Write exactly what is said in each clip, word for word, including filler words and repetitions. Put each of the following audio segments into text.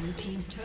Blue team's turret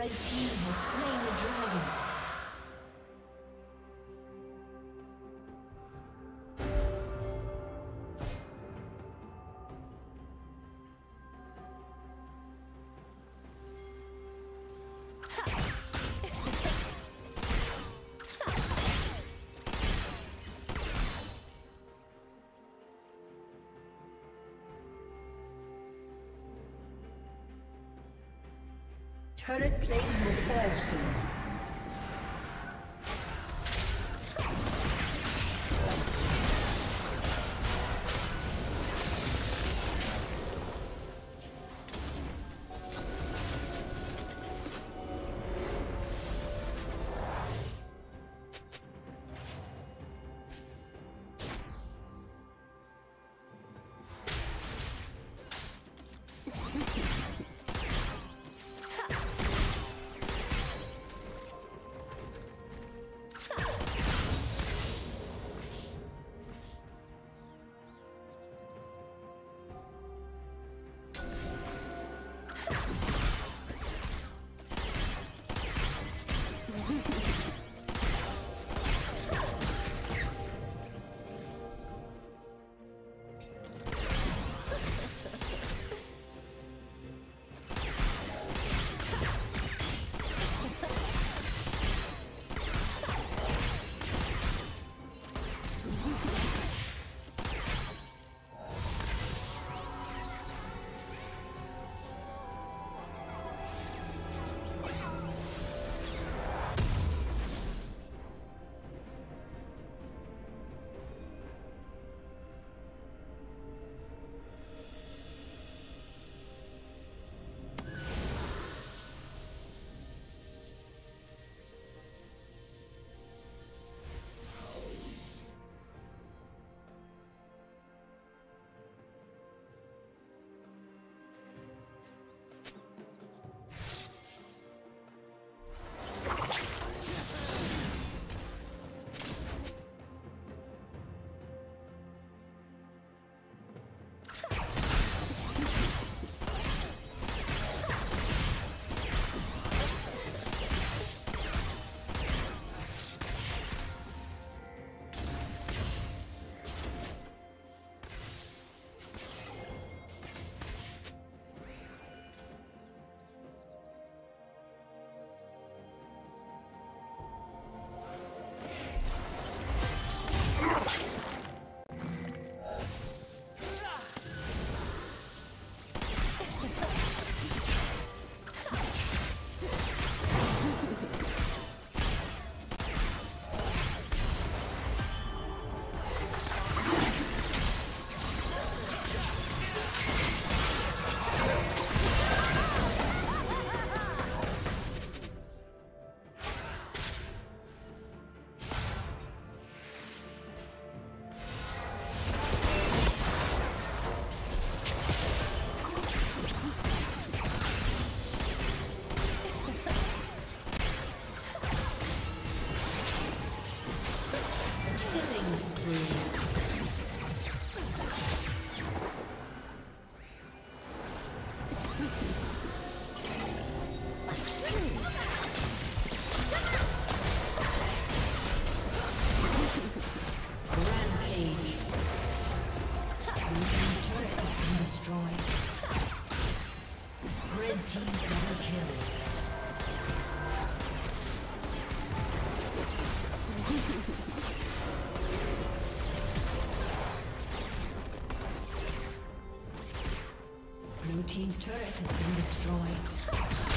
Red team has slain the dragon. Turret plating will fall soon. Team's turret has been destroyed.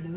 Blue